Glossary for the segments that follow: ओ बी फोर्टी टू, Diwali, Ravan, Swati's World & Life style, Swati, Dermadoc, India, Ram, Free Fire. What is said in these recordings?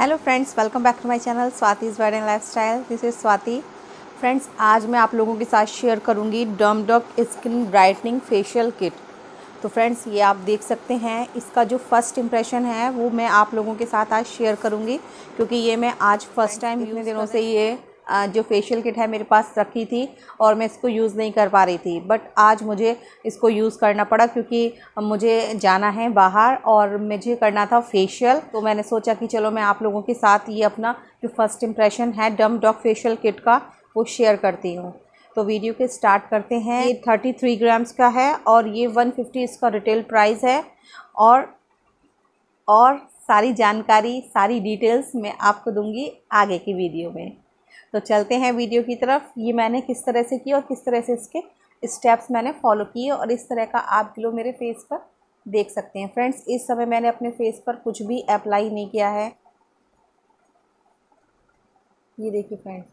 Hello friends, welcome back to my channel Swati's beauty and lifestyle. This is Swati. Friends, आज मैं आप लोगों के साथ शेयर करूंगी Dermadoc skin brightening facial kit. तो फ्रेंड्स, ये आप देख सकते हैं, इसका जो फर्स्ट इंप्रेशन है वो मैं आप लोगों के साथ आज शेयर करूंगी, क्योंकि ये मैं आज फर्स्ट टाइम इतने दिनों से ये जो फेशियल किट है मेरे पास रखी थी और मैं इसको यूज़ नहीं कर पा रही थी, बट आज मुझे इसको यूज़ करना पड़ा क्योंकि मुझे जाना है बाहर और मुझे करना था फेशियल। तो मैंने सोचा कि चलो मैं आप लोगों के साथ ये अपना जो फर्स्ट इंप्रेशन है डर्माडॉक फेशियल किट का वो शेयर करती हूँ। तो वीडियो के स्टार्ट करते हैं। ये 33 ग्राम्स का है और ये 150 इसका रिटेल प्राइस है। और सारी जानकारी, सारी डिटेल्स मैं आपको दूँगी आगे की वीडियो में। तो चलते हैं वीडियो की तरफ। ये मैंने किस तरह से किया और किस तरह से इसके स्टेप्स मैंने फॉलो किए और इस तरह का आप ग्लो मेरे फेस पर देख सकते हैं। फ्रेंड्स, इस समय मैंने अपने फेस पर कुछ भी अप्लाई नहीं किया है। ये देखिए फ्रेंड्स,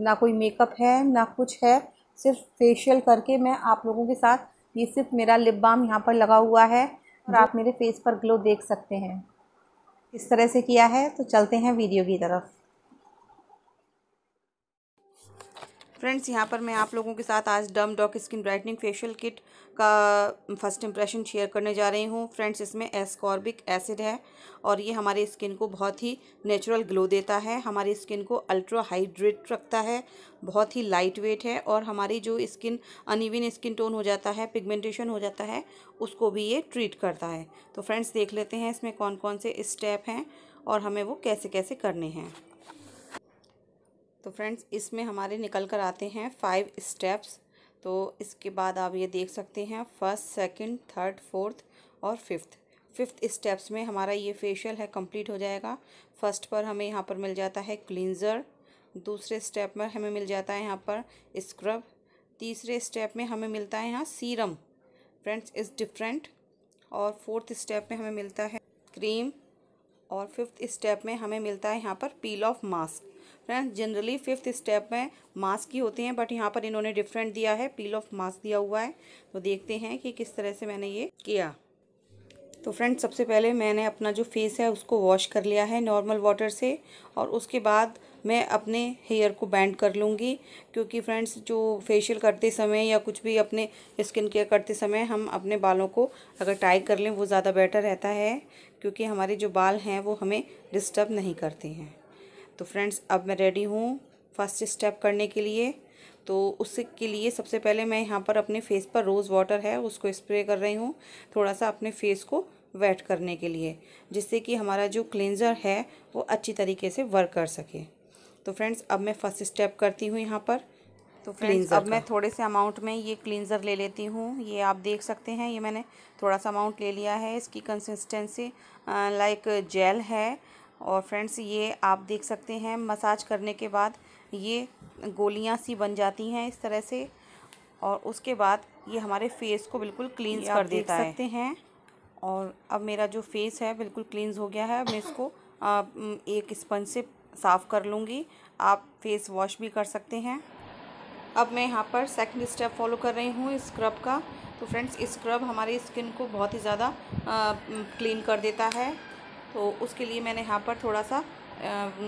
ना कोई मेकअप है ना कुछ है, सिर्फ फेशियल करके मैं आप लोगों के साथ, ये सिर्फ मेरा लिप बाम यहाँ पर लगा हुआ है और आप मेरे फेस पर ग्लो देख सकते हैं इस तरह से किया है। तो चलते हैं वीडियो की तरफ। फ्रेंड्स, यहाँ पर मैं आप लोगों के साथ आज Dermadoc skin brightening facial kit का फर्स्ट इंप्रेशन शेयर करने जा रही हूँ। फ्रेंड्स, इसमें एस्कॉर्बिक एसिड है और ये हमारी स्किन को बहुत ही नेचुरल ग्लो देता है, हमारी स्किन को अल्ट्रा हाइड्रेट रखता है, बहुत ही लाइट वेट है और हमारी जो स्किन अनइवन स्किन टोन हो जाता है, पिगमेंटेशन हो जाता है, उसको भी ये ट्रीट करता है। तो फ्रेंड्स, देख लेते हैं इसमें कौन कौन से स्टेप हैं और हमें वो कैसे कैसे करने हैं। तो फ्रेंड्स, इसमें हमारे निकल कर आते हैं 5 स्टेप्स। तो इसके बाद आप ये देख सकते हैं फर्स्ट, सेकंड, थर्ड, फोर्थ और फिफ्थ स्टेप्स में हमारा ये फेशियल है कंप्लीट हो जाएगा। फर्स्ट पर हमें यहाँ पर मिल जाता है क्लींजर, दूसरे स्टेप में हमें मिल जाता है यहाँ पर स्क्रब, तीसरे स्टेप में हमें मिलता है यहाँ सीरम, फ्रेंड्स इज़ डिफरेंट, और फोर्थ स्टेप में हमें मिलता है क्रीम और फिफ्थ स्टेप में हमें मिलता है यहाँ पर peel off mask. Friends, generally fifth step में मास्क ही होते हैं, बट यहाँ पर इन्होंने डिफरेंट दिया है, पील ऑफ मास्क दिया हुआ है। तो देखते हैं कि किस तरह से मैंने ये किया। तो फ्रेंड्स, सबसे पहले मैंने अपना जो फेस है उसको वॉश कर लिया है नॉर्मल वाटर से और उसके बाद मैं अपने हेयर को बैंड कर लूँगी, क्योंकि फ्रेंड्स जो फेशियल करते समय या कुछ भी अपने स्किन केयर करते समय हम अपने बालों को अगर टाई कर लें वो ज़्यादा बेटर रहता है, क्योंकि हमारे जो बाल हैं वो हमें डिस्टर्ब नहीं करते हैं। तो फ्रेंड्स, अब मैं रेडी हूँ फर्स्ट स्टेप करने के लिए। तो उसके लिए सबसे पहले मैं यहाँ पर अपने फेस पर रोज़ वाटर है उसको स्प्रे कर रही हूँ, थोड़ा सा अपने फेस को वेट करने के लिए, जिससे कि हमारा जो क्लींजर है वो अच्छी तरीके से वर्क कर सके। तो फ्रेंड्स, अब मैं फर्स्ट स्टेप करती हूँ यहाँ पर। तो फ्रेंड्स, अब मैं थोड़े से अमाउंट में ये क्लींजर ले लेती हूँ। ये आप देख सकते हैं, ये मैंने थोड़ा सा अमाउंट ले लिया है। इसकी कंसिस्टेंसी लाइक जेल है और फ्रेंड्स ये आप देख सकते हैं मसाज करने के बाद ये गोलियाँ सी बन जाती हैं इस तरह से, और उसके बाद ये हमारे फेस को बिल्कुल क्लींस कर देता है, देख सकते हैं। और अब मेरा जो फेस है बिल्कुल क्लींस हो गया है। मैं इसको एक स्पंज से साफ़ कर लूँगी। आप फेस वॉश भी कर सकते हैं। अब मैं यहाँ पर सेकंड स्टेप फॉलो कर रही हूँ स्क्रब का। तो फ्रेंड्स, स्क्रब हमारी स्किन को बहुत ही ज़्यादा क्लीन कर देता है। तो उसके लिए मैंने यहाँ पर थोड़ा सा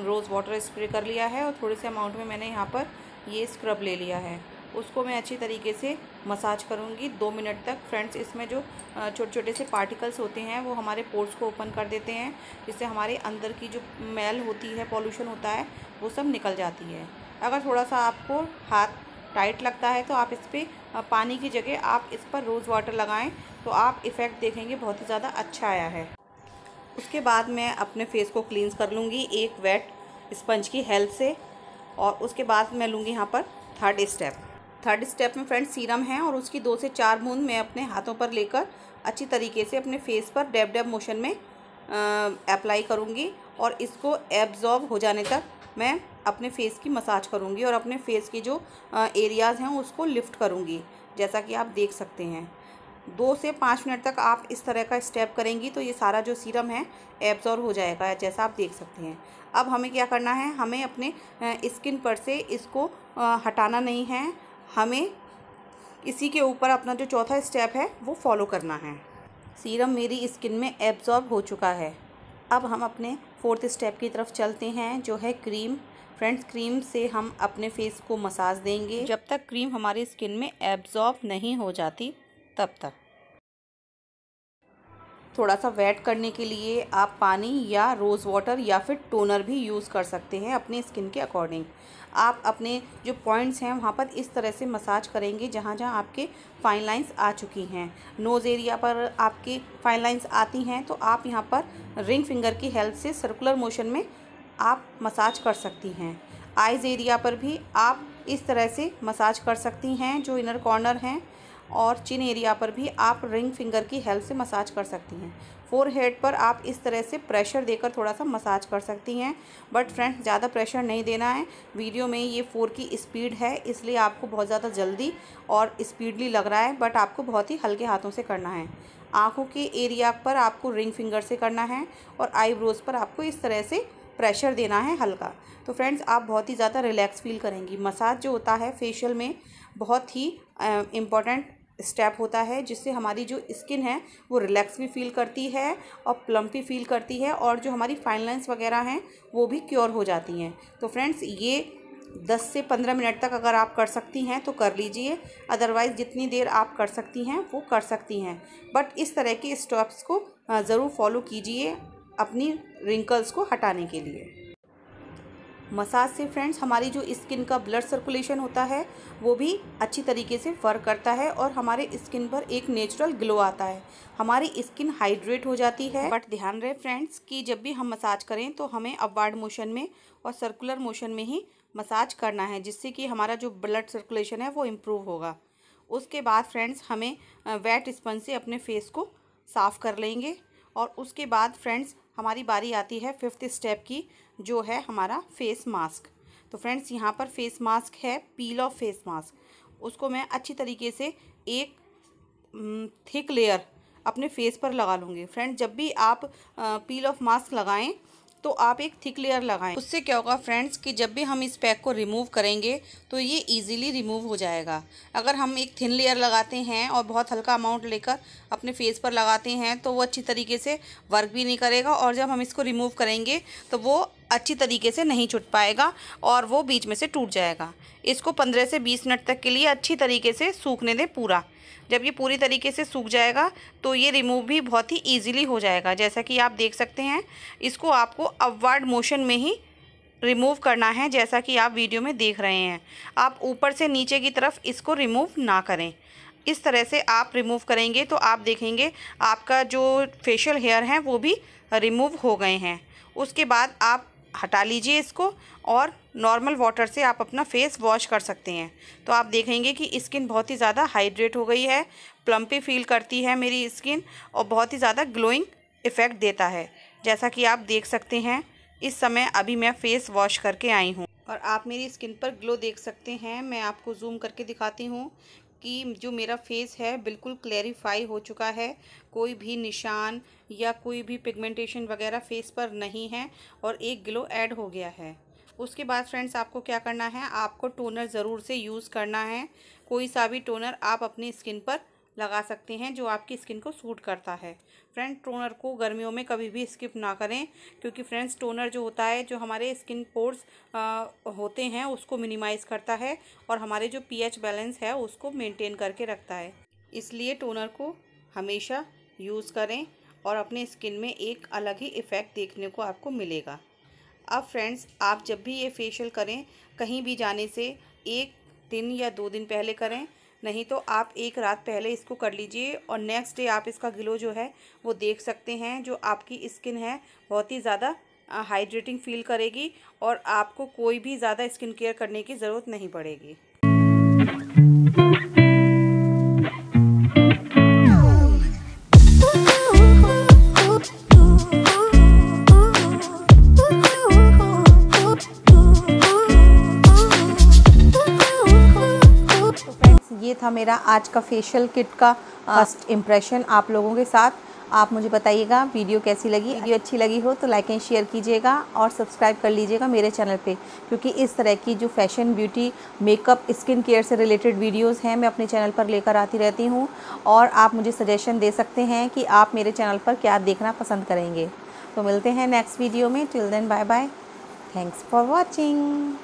रोज़ वाटर स्प्रे कर लिया है और थोड़े से अमाउंट में मैंने यहाँ पर ये स्क्रब ले लिया है। उसको मैं अच्छी तरीके से मसाज करूँगी 2 मिनट तक। फ्रेंड्स, इसमें जो छोटे छोटे से पार्टिकल्स होते हैं वो हमारे पोर्स को ओपन कर देते हैं, जिससे हमारे अंदर की जो मैल होती है, पॉल्यूशन होता है, वो सब निकल जाती है। अगर थोड़ा सा आपको हाथ टाइट लगता है तो आप इस पर पानी की जगह आप इस पर रोज़ वाटर लगाएँ, तो आप इफ़ेक्ट देखेंगे बहुत ही ज़्यादा अच्छा आया है। उसके बाद मैं अपने फेस को क्लींस कर लूँगी एक वेट स्पंज की हेल्प से, और उसके बाद मैं लूँगी यहाँ पर थर्ड स्टेप। थर्ड स्टेप में फ्रेंड्स सीरम है और उसकी 2 से 4 बूंद मैं अपने हाथों पर लेकर अच्छी तरीके से अपने फेस पर डैब डैब मोशन में अप्लाई करूँगी और इसको एब्जॉर्ब हो जाने तक मैं अपने फेस की मसाज करूँगी और अपने फेस की जो एरियाज़ हैं उसको लिफ्ट करूँगी, जैसा कि आप देख सकते हैं। 2 से 5 मिनट तक आप इस तरह का स्टेप करेंगी तो ये सारा जो सीरम है एब्जॉर्ब हो जाएगा, जैसा आप देख सकते हैं। अब हमें क्या करना है, हमें अपने स्किन पर से इसको हटाना नहीं है, हमें इसी के ऊपर अपना जो चौथा स्टेप है वो फॉलो करना है। सीरम मेरी स्किन में एब्जॉर्ब हो चुका है। अब हम अपने फोर्थ स्टेप की तरफ चलते हैं जो है क्रीम। फ्रेंड्स, क्रीम से हम अपने फेस को मसाज देंगे जब तक क्रीम हमारे स्किन में एब्जॉर्ब नहीं हो जाती तब तक। थोड़ा सा वेट करने के लिए आप पानी या रोज़ वाटर या फिर टोनर भी यूज़ कर सकते हैं अपने स्किन के अकॉर्डिंग। आप अपने जो पॉइंट्स हैं वहाँ पर इस तरह से मसाज करेंगे जहाँ जहाँ आपके फाइन लाइंस आ चुकी हैं। नोज़ एरिया पर आपकी फाइन लाइंस आती हैं तो आप यहाँ पर रिंग फिंगर की हेल्प से सर्कुलर मोशन में आप मसाज कर सकती हैं। आइज़ एरिया पर भी आप इस तरह से मसाज कर सकती हैं जो इनर कॉर्नर हैं, और चिन एरिया पर भी आप रिंग फिंगर की हेल्प से मसाज कर सकती हैं। फोरहेड पर आप इस तरह से प्रेशर देकर थोड़ा सा मसाज कर सकती हैं, बट फ्रेंड्स ज़्यादा प्रेशर नहीं देना है। वीडियो में ये 4 की स्पीड है इसलिए आपको बहुत ज़्यादा जल्दी और स्पीडली लग रहा है, बट आपको बहुत ही हल्के हाथों से करना है। आँखों के एरिया पर आपको रिंग फिंगर से करना है और आईब्रोज़ पर आपको इस तरह से प्रेशर देना है हल्का। तो फ्रेंड्स आप बहुत ही ज़्यादा रिलैक्स फील करेंगी। मसाज जो होता है फेशियल में बहुत ही इम्पॉर्टेंट स्टेप होता है जिससे हमारी जो स्किन है वो रिलैक्स भी फील करती है और प्लम्प भी फील करती है, और जो हमारी फाइन लाइंस वगैरह हैं वो भी क्योर हो जाती हैं। तो फ्रेंड्स ये 10 से 15 मिनट तक अगर आप कर सकती हैं तो कर लीजिए, अदरवाइज़ जितनी देर आप कर सकती हैं वो कर सकती हैं। बट इस तरह के स्टेप्स को ज़रूर फॉलो कीजिए अपनी रिंकल्स को हटाने के लिए। मसाज से फ्रेंड्स हमारी जो स्किन का ब्लड सर्कुलेशन होता है वो भी अच्छी तरीके से वर्क करता है और हमारे स्किन पर एक नेचुरल ग्लो आता है, हमारी स्किन हाइड्रेट हो जाती है। बट ध्यान रहे फ्रेंड्स कि जब भी हम मसाज करें तो हमें अपवार्ड मोशन में और सर्कुलर मोशन में ही मसाज करना है जिससे कि हमारा जो ब्लड सर्कुलेशन है वो इम्प्रूव होगा। उसके बाद फ्रेंड्स हमें वेट स्पंज से अपने फेस को साफ़ कर लेंगे, और उसके बाद फ्रेंड्स हमारी बारी आती है 5th स्टेप की जो है हमारा फेस मास्क। तो फ्रेंड्स यहाँ पर फेस मास्क है पील ऑफ फेस मास्क, उसको मैं अच्छी तरीके से एक थिक लेयर अपने फेस पर लगा लूँगी। फ्रेंड्स जब भी आप पील ऑफ मास्क लगाएं तो आप एक थिक लेयर लगाएं, उससे क्या होगा फ्रेंड्स कि जब भी हम इस पैक को रिमूव करेंगे तो ये इजीली रिमूव हो जाएगा। अगर हम एक थिन लेयर लगाते हैं और बहुत हल्का अमाउंट लेकर अपने फेस पर लगाते हैं तो वो अच्छी तरीके से वर्क भी नहीं करेगा, और जब हम इसको रिमूव करेंगे तो वो अच्छी तरीके से नहीं छूट पाएगा और वो बीच में से टूट जाएगा। इसको 15 से 20 मिनट तक के लिए अच्छी तरीके से सूखने दें पूरा। जब ये पूरी तरीके से सूख जाएगा तो ये रिमूव भी बहुत ही इजीली हो जाएगा। जैसा कि आप देख सकते हैं इसको आपको अपवर्ड मोशन में ही रिमूव करना है जैसा कि आप वीडियो में देख रहे हैं। आप ऊपर से नीचे की तरफ इसको रिमूव ना करें। इस तरह से आप रिमूव करेंगे तो आप देखेंगे आपका जो फेशियल हेयर है वो भी रिमूव हो गए हैं। उसके बाद आप हटा लीजिए इसको और नॉर्मल वाटर से आप अपना फेस वॉश कर सकते हैं। तो आप देखेंगे कि स्किन बहुत ही ज़्यादा हाइड्रेट हो गई है, प्लम्पी फील करती है मेरी स्किन, और बहुत ही ज़्यादा ग्लोइंग इफ़ेक्ट देता है जैसा कि आप देख सकते हैं। इस समय अभी मैं फ़ेस वॉश करके आई हूँ और आप मेरी स्किन पर ग्लो देख सकते हैं। मैं आपको जूम करके दिखाती हूँ कि जो मेरा फेस है बिल्कुल क्लैरिफाई हो चुका है, कोई भी निशान या कोई भी पिगमेंटेशन वगैरह फेस पर नहीं है और एक ग्लो ऐड हो गया है। उसके बाद फ्रेंड्स आपको क्या करना है, आपको टोनर ज़रूर से यूज़ करना है। कोई सा भी टोनर आप अपनी स्किन पर लगा सकते हैं जो आपकी स्किन को सूट करता है। फ्रेंड्स टोनर को गर्मियों में कभी भी स्किप ना करें, क्योंकि फ्रेंड्स टोनर जो होता है जो हमारे स्किन पोर्स होते हैं उसको मिनिमाइज़ करता है और हमारे जो पीएच बैलेंस है उसको मेंटेन करके रखता है। इसलिए टोनर को हमेशा यूज़ करें और अपने स्किन में एक अलग ही इफ़ेक्ट देखने को आपको मिलेगा। अब फ्रेंड्स आप जब भी ये फेशियल करें कहीं भी जाने से 1 दिन या 2 दिन पहले करें, नहीं तो आप एक रात पहले इसको कर लीजिए और नेक्स्ट डे आप इसका ग्लो जो है वो देख सकते हैं। जो आपकी स्किन है बहुत ही ज़्यादा हाइड्रेटिंग फील करेगी और आपको कोई भी ज़्यादा स्किन केयर करने की ज़रूरत नहीं पड़ेगी। ये था मेरा आज का फेशियल किट का फर्स्ट इम्प्रेशन आप लोगों के साथ। आप मुझे बताइएगा वीडियो कैसी लगी। वीडियो अच्छी लगी हो तो लाइक एंड शेयर कीजिएगा और सब्सक्राइब कर लीजिएगा मेरे चैनल पे, क्योंकि इस तरह की जो fashion, beauty, makeup, skin care से रिलेटेड वीडियोस हैं मैं अपने चैनल पर लेकर आती रहती हूँ। और आप मुझे सजेशन दे सकते हैं कि आप मेरे चैनल पर क्या देखना पसंद करेंगे। तो मिलते हैं नेक्स्ट वीडियो में। Till then bye bye, thanks for watching.